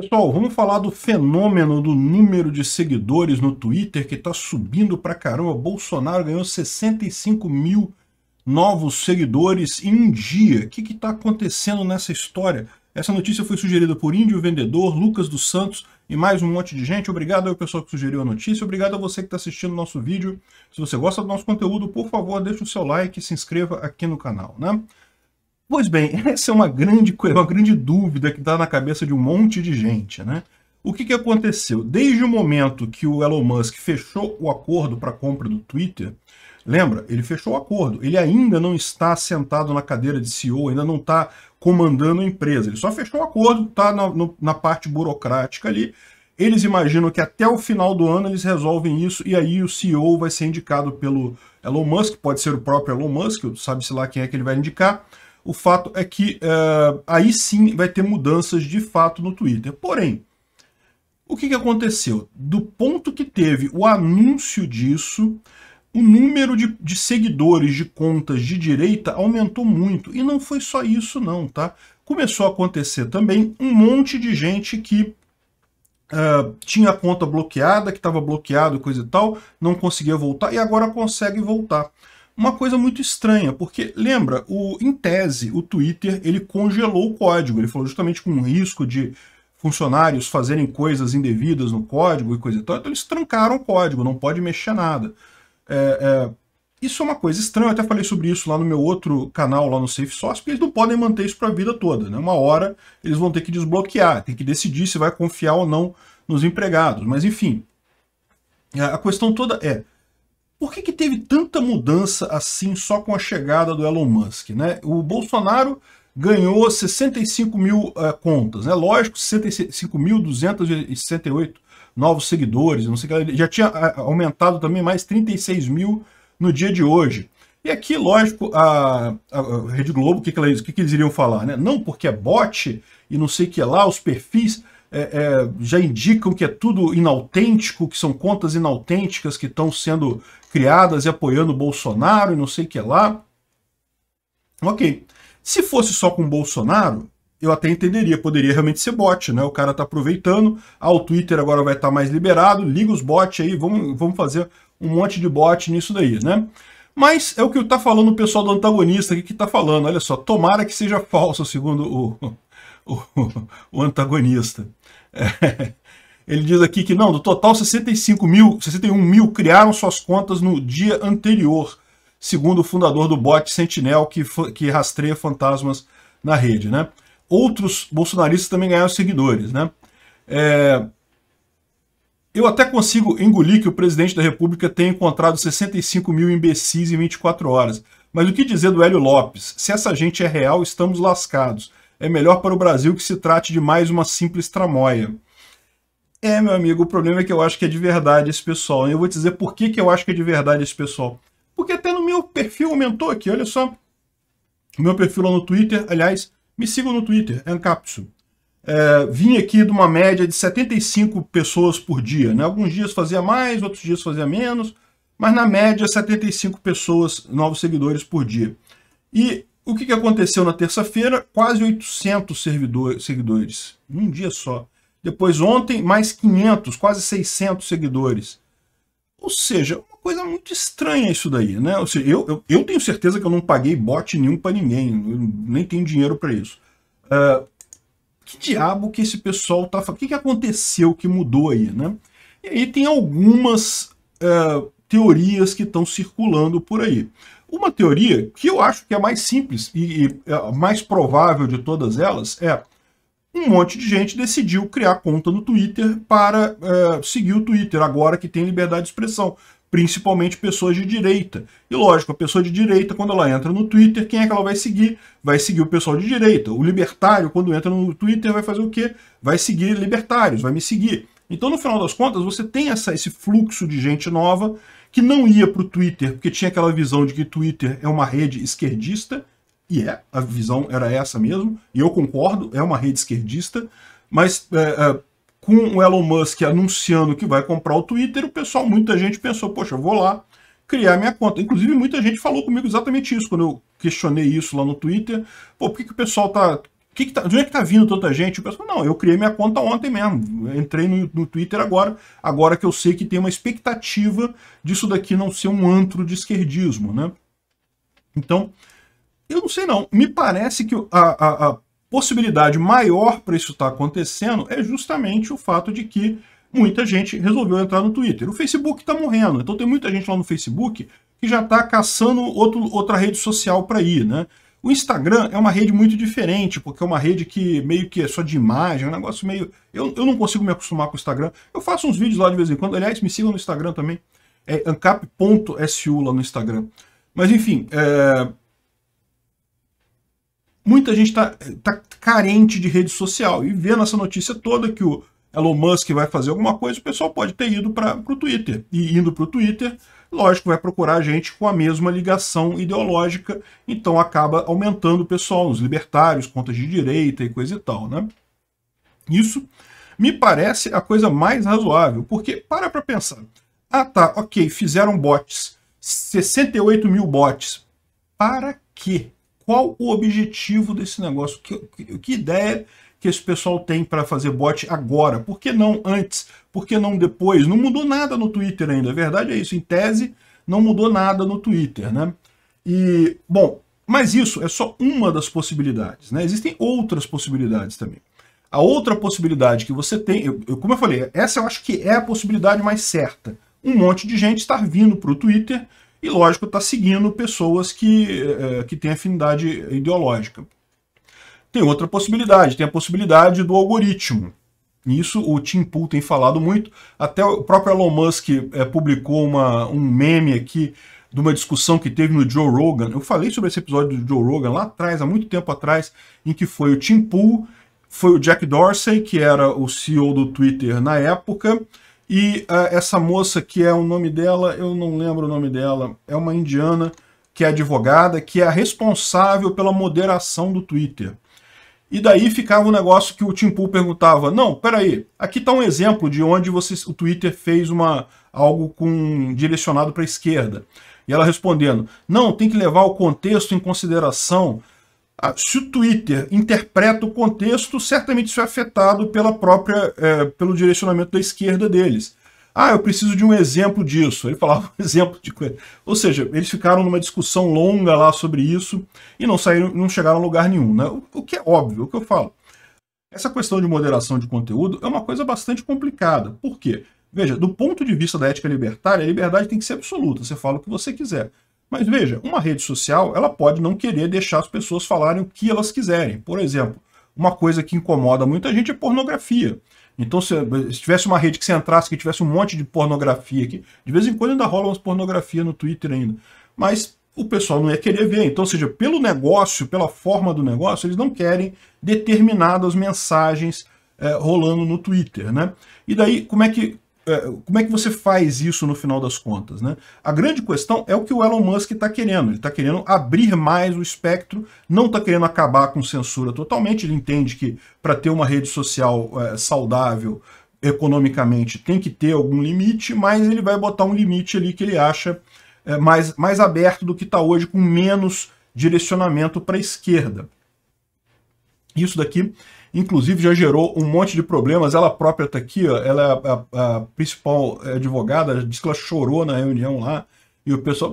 Pessoal, vamos falar do fenômeno do número de seguidores no Twitter, que está subindo pra caramba. Bolsonaro ganhou 65 mil novos seguidores em um dia. O que está acontecendo nessa história? Essa notícia foi sugerida por Índio Vendedor, Lucas dos Santos e mais um monte de gente. Obrigado ao pessoal que sugeriu a notícia. Obrigado a você que está assistindo o nosso vídeo. Se você gosta do nosso conteúdo, por favor, deixa o seu like e se inscreva aqui no canal, né? Pois bem, essa é uma grande dúvida que está na cabeça de um monte de gente, né? O que aconteceu? Desde o momento que o Elon Musk fechou o acordo para a compra do Twitter, lembra? Ele fechou o acordo. Ele ainda não está sentado na cadeira de CEO, ainda não está comandando a empresa. Ele só fechou o acordo, está na parte burocrática ali. Eles imaginam que até o final do ano eles resolvem isso e aí o CEO vai ser indicado pelo Elon Musk, pode ser o próprio Elon Musk, sabe-se lá quem é que ele vai indicar. O fato é que aí sim vai ter mudanças de fato no Twitter. Porém, o que aconteceu? Do ponto que teve o anúncio disso, o número de seguidores de contas de direita aumentou muito. E não foi só isso não, tá? Começou a acontecer também um monte de gente que tinha a conta bloqueada, que estava bloqueado, coisa e tal, não conseguia voltar e agora consegue voltar. Uma coisa muito estranha, porque, lembra, em tese, o Twitter ele congelou o código. Ele falou justamente com o risco de funcionários fazerem coisas indevidas no código e coisa e tal. Então eles trancaram o código, não pode mexer nada. Isso é uma coisa estranha, eu até falei sobre isso lá no meu outro canal, lá no Safe Source, porque eles não podem manter isso para a vida toda, né? Uma hora eles vão ter que desbloquear, tem que decidir se vai confiar ou não nos empregados. Mas, enfim, a questão toda é... Por que teve tanta mudança assim só com a chegada do Elon Musk, né? O Bolsonaro ganhou 65 mil contas, né? Lógico, 65.268 novos seguidores, não sei o que, já tinha aumentado também mais 36 mil no dia de hoje. E aqui, lógico, a Rede Globo, o que eles iriam falar, né? Não, porque é bot e não sei o que lá, os perfis... já indicam que é tudo inautêntico, que são contas inautênticas que estão sendo criadas e apoiando o Bolsonaro e não sei o que lá. Ok. Se fosse só com o Bolsonaro, eu até entenderia, poderia realmente ser bot, né? O cara tá aproveitando, o Twitter agora vai estar mais liberado, liga os bots aí, vamos fazer um monte de bot nisso daí, né? Mas é o que tá falando o pessoal do Antagonista aqui que tá falando, olha só, tomara que seja falso, segundo o Antagonista. Ele diz aqui que não, do total 61 mil criaram suas contas no dia anterior, segundo o fundador do bot Sentinel, que rastreia fantasmas na rede, né? Outros bolsonaristas também ganharam seguidores, né? Eu até consigo engolir que o presidente da República tenha encontrado 65 mil imbecis em 24 horas. Mas o que dizer do Hélio Lopes? Se essa gente é real, estamos lascados. É melhor para o Brasil que se trate de mais uma simples tramóia. É, meu amigo, o problema é que eu acho que é de verdade esse pessoal. E eu vou te dizer por que eu acho que é de verdade esse pessoal. Porque até no meu perfil aumentou aqui, olha só. O meu perfil lá no Twitter, aliás, me sigam no Twitter, ancap.su. Vim aqui de uma média de 75 pessoas por dia, né? Alguns dias fazia mais, outros dias fazia menos, mas na média 75 pessoas, novos seguidores por dia. E... o que aconteceu na terça-feira? Quase 800 seguidores, num dia só. Depois ontem, mais 500, quase 600 seguidores. Ou seja, uma coisa muito estranha isso daí, né? Ou seja, eu tenho certeza que eu não paguei bot nenhum para ninguém, nem tenho dinheiro para isso. Que diabo que esse pessoal tá falando? O que aconteceu que mudou aí, né? E aí tem algumas teorias que estão circulando por aí. Uma teoria que eu acho que é a mais simples e a mais provável de todas elas é um monte de gente decidiu criar conta no Twitter para seguir o Twitter, agora que tem liberdade de expressão, principalmente pessoas de direita. E lógico, a pessoa de direita, quando ela entra no Twitter, quem é que ela vai seguir? Vai seguir o pessoal de direita. O libertário, quando entra no Twitter, vai fazer o quê? Vai seguir libertários, vai me seguir. Então, no final das contas, você tem esse fluxo de gente nova que não ia para o Twitter, porque tinha aquela visão de que Twitter é uma rede esquerdista, e a visão era essa mesmo, e eu concordo, é uma rede esquerdista, mas com o Elon Musk anunciando que vai comprar o Twitter, muita gente pensou, poxa, eu vou lá criar minha conta. Inclusive, muita gente falou comigo exatamente isso, quando eu questionei isso lá no Twitter, pô, por que o pessoal tá... de onde é que tá vindo tanta gente? O pessoal, não, eu criei minha conta ontem mesmo, eu entrei no Twitter agora que eu sei que tem uma expectativa disso daqui não ser um antro de esquerdismo, né? Então, eu não sei não, me parece que a possibilidade maior para isso estar acontecendo é justamente o fato de que muita gente resolveu entrar no Twitter. O Facebook está morrendo, então tem muita gente lá no Facebook que já está caçando outra rede social para ir, né? O Instagram é uma rede muito diferente, porque é uma rede que meio que é só de imagem, é um negócio meio... Eu não consigo me acostumar com o Instagram. Eu faço uns vídeos lá de vez em quando. Aliás, me sigam no Instagram também. É ancap.su lá no Instagram. Mas, enfim, muita gente tá carente de rede social. E vendo essa notícia toda que o Elon Musk vai fazer alguma coisa, o pessoal pode ter ido para o Twitter. E indo para o Twitter... lógico, vai procurar gente com a mesma ligação ideológica, então acaba aumentando o pessoal, os libertários, contas de direita e coisa e tal, né? Isso me parece a coisa mais razoável, porque para pensar. Ah, tá, ok, fizeram bots, 68 mil bots. Para quê? Qual o objetivo desse negócio? Que ideia que esse pessoal tem para fazer bot agora? Por que não antes? Por que não depois? Não mudou nada no Twitter ainda. A verdade é isso. Em tese, não mudou nada no Twitter, né? E, bom, mas isso é só uma das possibilidades, né? Existem outras possibilidades também. A outra possibilidade que você tem, como eu falei, essa eu acho que é a possibilidade mais certa. Um monte de gente estar vindo para o Twitter e, lógico, estar seguindo pessoas que têm afinidade ideológica. Tem outra possibilidade, tem a possibilidade do algoritmo. Isso o Tim Pool tem falado muito. Até o próprio Elon Musk publicou um meme aqui de uma discussão que teve no Joe Rogan. Eu falei sobre esse episódio do Joe Rogan lá atrás, há muito tempo atrás, em que foi o Tim Pool, foi o Jack Dorsey, que era o CEO do Twitter na época, e essa moça que é o nome dela, eu não lembro o nome dela, é uma indiana que é advogada, que é a responsável pela moderação do Twitter. E daí ficava um negócio que o Tim Pool perguntava, não, peraí, aqui está um exemplo de onde o Twitter fez algo direcionado para a esquerda. E ela respondendo, não, tem que levar o contexto em consideração. Se o Twitter interpreta o contexto, certamente isso é afetado pelo direcionamento da esquerda deles. Ah, eu preciso de um exemplo disso. Ele falava um exemplo de coisa. Ou seja, eles ficaram numa discussão longa lá sobre isso e não chegaram a lugar nenhum, né? O que é óbvio, o que eu falo. Essa questão de moderação de conteúdo é uma coisa bastante complicada. Por quê? Veja, do ponto de vista da ética libertária, a liberdade tem que ser absoluta. Você fala o que você quiser. Mas veja, uma rede social, ela pode não querer deixar as pessoas falarem o que elas quiserem. Por exemplo, uma coisa que incomoda muita gente é pornografia. Então, se tivesse uma rede que você entrasse, que tivesse um monte de pornografia aqui, de vez em quando ainda rola umas pornografia no Twitter ainda, mas o pessoal não ia querer ver. Então, ou seja, pelo negócio, pela forma do negócio, eles não querem determinadas mensagens rolando no Twitter, né? E daí, como é que você faz isso no final das contas, né? A grande questão é o que o Elon Musk está querendo. Ele está querendo abrir mais o espectro, não está querendo acabar com censura totalmente. Ele entende que para ter uma rede social saudável economicamente tem que ter algum limite, mas ele vai botar um limite ali que ele acha mais aberto do que está hoje, com menos direcionamento para a esquerda. Isso daqui... inclusive já gerou um monte de problemas. Ela própria está aqui, ó, ela é a principal advogada, diz que ela chorou na reunião lá, e o pessoal...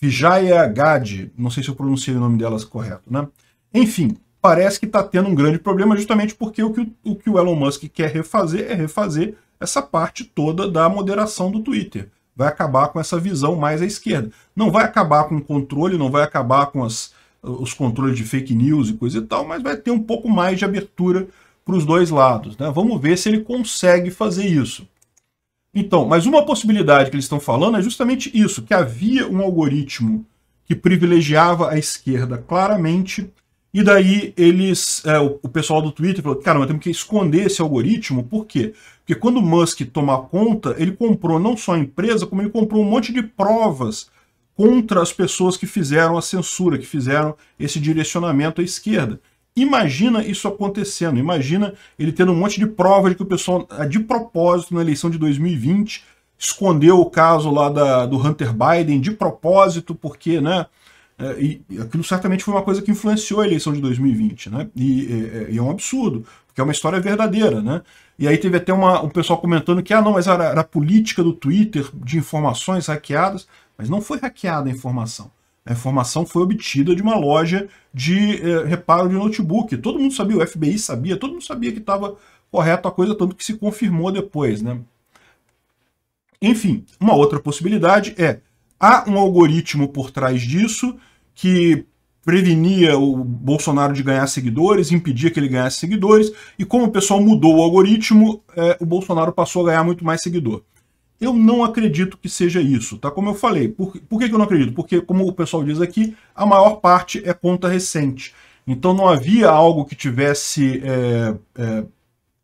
Vijaya Gadi, não sei se eu pronunciei o nome delas correto, né? Enfim, parece que está tendo um grande problema justamente porque o que o Elon Musk quer refazer é refazer essa parte toda da moderação do Twitter. Vai acabar com essa visão mais à esquerda. Não vai acabar com o controle, não vai acabar com os controles de fake news e coisa e tal, mas vai ter um pouco mais de abertura para os dois lados, né? Vamos ver se ele consegue fazer isso. Então, mas uma possibilidade que eles estão falando é justamente isso, que havia um algoritmo que privilegiava a esquerda claramente, e daí eles, o pessoal do Twitter falou, cara, nós temos que esconder esse algoritmo. Por quê? Porque quando o Musk tomar conta, ele comprou não só a empresa, como ele comprou um monte de provas contra as pessoas que fizeram a censura, que fizeram esse direcionamento à esquerda. Imagina isso acontecendo, imagina ele tendo um monte de prova de que o pessoal, de propósito, na eleição de 2020, escondeu o caso lá do Hunter Biden, de propósito, porque, né, E aquilo certamente foi uma coisa que influenciou a eleição de 2020, né? E é um absurdo, porque é uma história verdadeira, né? E aí teve até um pessoal comentando que, ah, não, mas era a política do Twitter de informações hackeadas, mas não foi hackeada a informação. A informação foi obtida de uma loja de reparo de notebook. Todo mundo sabia, o FBI sabia, todo mundo sabia que estava correto a coisa, tanto que se confirmou depois, né? Enfim, uma outra possibilidade é, há um algoritmo por trás disso que prevenia o Bolsonaro de ganhar seguidores, impedia que ele ganhasse seguidores, e como o pessoal mudou o algoritmo, o Bolsonaro passou a ganhar muito mais seguidor. Eu não acredito que seja isso, tá? Como eu falei. Por que eu não acredito? Porque, como o pessoal diz aqui, a maior parte é conta recente. Então não havia algo que tivesse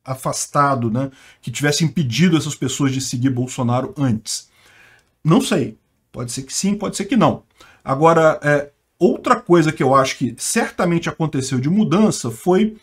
afastado, né? Que tivesse impedido essas pessoas de seguir Bolsonaro antes. Não sei. Pode ser que sim, pode ser que não. Agora, outra coisa que eu acho que certamente aconteceu de mudança foi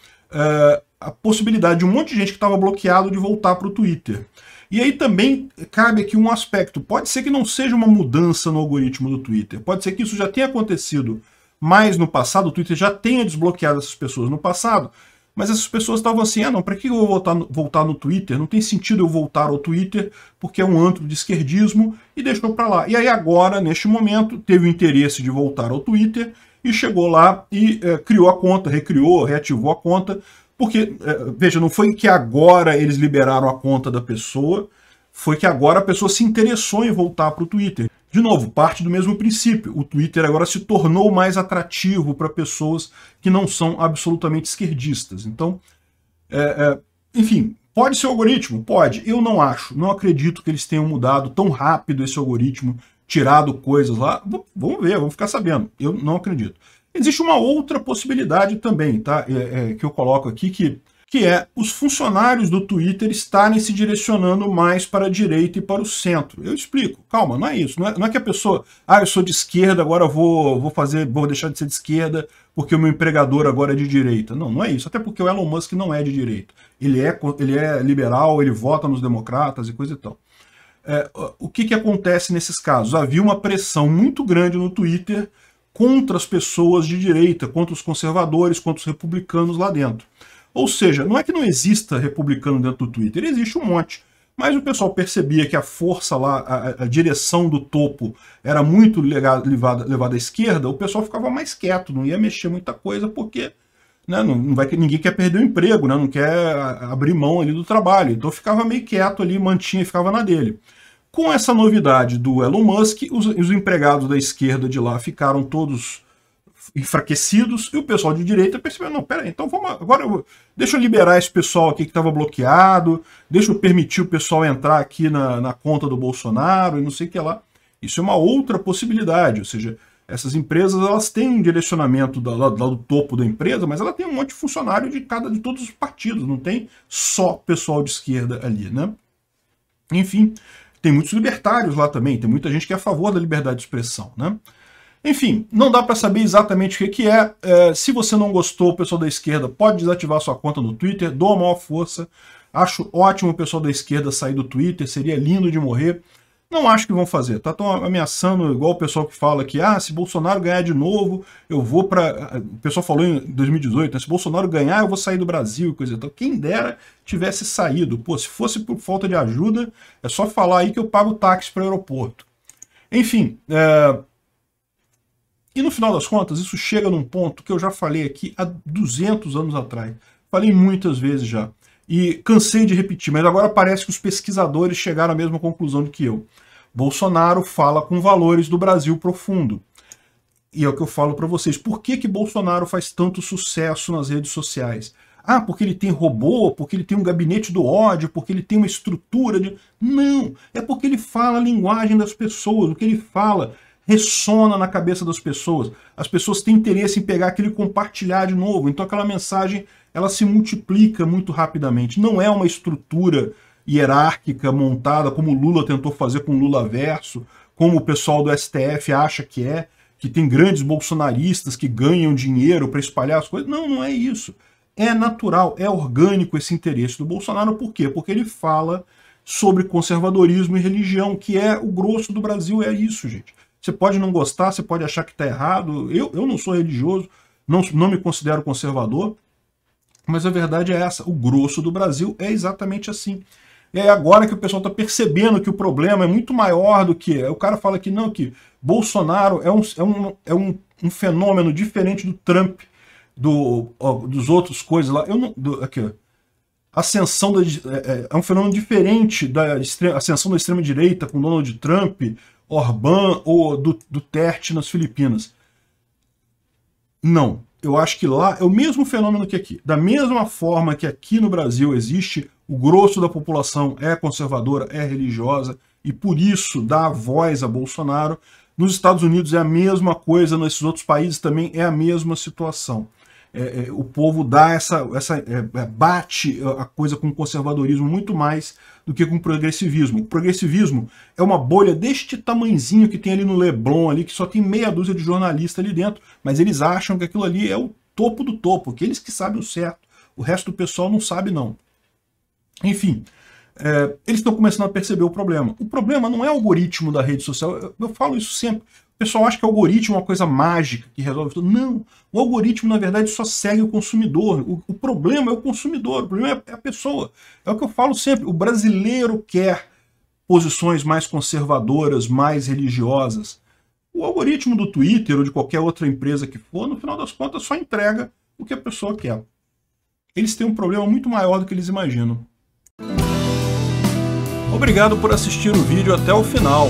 a possibilidade de um monte de gente que estava bloqueado de voltar para o Twitter. E aí também cabe aqui um aspecto. Pode ser que não seja uma mudança no algoritmo do Twitter. Pode ser que isso já tenha acontecido mais no passado, o Twitter já tenha desbloqueado essas pessoas no passado, mas essas pessoas estavam assim, ah não, para que eu vou voltar no Twitter? Não tem sentido eu voltar ao Twitter, porque é um antro de esquerdismo, e deixou para lá. E aí agora, neste momento, teve o interesse de voltar ao Twitter, e chegou lá e criou a conta, recriou, reativou a conta, porque, veja, não foi que agora eles liberaram a conta da pessoa, foi que agora a pessoa se interessou em voltar para o Twitter. De novo, parte do mesmo princípio. O Twitter agora se tornou mais atrativo para pessoas que não são absolutamente esquerdistas. Então, enfim, pode ser o algoritmo? Pode. Eu não acho, não acredito que eles tenham mudado tão rápido esse algoritmo, tirado coisas lá. Vamos ver, vamos ficar sabendo. Eu não acredito. Existe uma outra possibilidade também, tá? Que eu coloco aqui, que é os funcionários do Twitter estarem se direcionando mais para a direita e para o centro. Eu explico. Calma, não é isso. Não é que a pessoa, ah, eu sou de esquerda, agora vou deixar de ser de esquerda porque o meu empregador agora é de direita. Não, não é isso. Até porque o Elon Musk não é de direita. Ele é liberal, ele vota nos democratas e coisa e tal. O que acontece nesses casos? Havia uma pressão muito grande no Twitter contra as pessoas de direita, contra os conservadores, contra os republicanos lá dentro. Ou seja, não é que não exista republicano dentro do Twitter, existe um monte. Mas o pessoal percebia que a força lá, a direção do topo era muito levada à esquerda, o pessoal ficava mais quieto, não ia mexer muita coisa, porque né, ninguém quer perder o emprego, né, não quer abrir mão ali do trabalho. Então ficava meio quieto ali, mantinha, ficava na dele. Com essa novidade do Elon Musk, os empregados da esquerda de lá ficaram todos enfraquecidos, e o pessoal de direita percebeu, não, peraí, então vamos agora, deixa eu liberar esse pessoal aqui que estava bloqueado, deixa eu permitir o pessoal entrar aqui na conta do Bolsonaro e não sei o que lá. Isso é uma outra possibilidade, ou seja, essas empresas elas têm um direcionamento do topo da empresa, mas ela tem um monte de funcionário de todos os partidos, não tem só pessoal de esquerda ali, né? Enfim, tem muitos libertários lá também, tem muita gente que é a favor da liberdade de expressão, né? Enfim, não dá para saber exatamente o que é. Se você não gostou, o pessoal da esquerda pode desativar sua conta no Twitter, dou a maior força. Acho ótimo o pessoal da esquerda sair do Twitter, seria lindo de morrer. Não acho que vão fazer, tá? Estão ameaçando igual o pessoal que fala que, ah, se Bolsonaro ganhar de novo, eu vou para... O pessoal falou em 2018, né? Se Bolsonaro ganhar, eu vou sair do Brasil e coisa e tal. Quem dera tivesse saído. Pô, se fosse por falta de ajuda, é só falar aí que eu pago táxi para o aeroporto. Enfim, e no final das contas, isso chega num ponto que eu já falei aqui há 200 anos atrás. Falei muitas vezes já. E cansei de repetir, mas agora parece que os pesquisadores chegaram à mesma conclusão do que eu. Bolsonaro fala com valores do Brasil profundo. E é o que eu falo para vocês. Por que Bolsonaro faz tanto sucesso nas redes sociais? Ah, porque ele tem robô, porque ele tem um gabinete do ódio, porque ele tem uma estrutura de... Não, é porque ele fala a linguagem das pessoas, o que ele fala ressona na cabeça das pessoas. As pessoas têm interesse em pegar aquilo e compartilhar de novo. Então aquela mensagem, ela se multiplica muito rapidamente. Não é uma estrutura hierárquica montada como o Lula tentou fazer com o Lula Verso, como o pessoal do STF acha que é, que tem grandes bolsonaristas que ganham dinheiro para espalhar as coisas. Não, não é isso. É natural, é orgânico esse interesse do Bolsonaro. Por quê? Porque ele fala sobre conservadorismo e religião, que é o grosso do Brasil, é isso, gente. Você pode não gostar, você pode achar que está errado. Eu não sou religioso, não me considero conservador, mas a verdade é essa. O grosso do Brasil é exatamente assim. É agora que o pessoal está percebendo que o problema é muito maior do que... O cara fala que não, que Bolsonaro é um fenômeno diferente do Trump, dos outros coisas lá. Ascensão é um fenômeno diferente da ascensão da extrema-direita com Donald Trump, Orbán ou Duterte nas Filipinas. Não. Eu acho que lá é o mesmo fenômeno que aqui. Da mesma forma que aqui no Brasil existe, o grosso da população é conservadora, é religiosa, e por isso dá voz a Bolsonaro. Nos Estados Unidos é a mesma coisa, nesses outros países também é a mesma situação. O povo dá bate a coisa com o conservadorismo muito mais do que com o progressivismo. O progressivismo é uma bolha deste tamanzinho que tem ali no Leblon, ali, que só tem meia dúzia de jornalistas ali dentro, mas eles acham que aquilo ali é o topo do topo, aqueles que sabem o certo. O resto do pessoal não sabe, não. Enfim, eles estão começando a perceber o problema. O problema não é o algoritmo da rede social, eu falo isso sempre. O pessoal acha que o algoritmo é uma coisa mágica que resolve tudo. Não, o algoritmo, na verdade, só segue o consumidor. O problema é o consumidor, o problema é a pessoa. É o que eu falo sempre, o brasileiro quer posições mais conservadoras, mais religiosas. O algoritmo do Twitter ou de qualquer outra empresa que for, no final das contas, só entrega o que a pessoa quer. Eles têm um problema muito maior do que eles imaginam. Obrigado por assistir o vídeo até o final.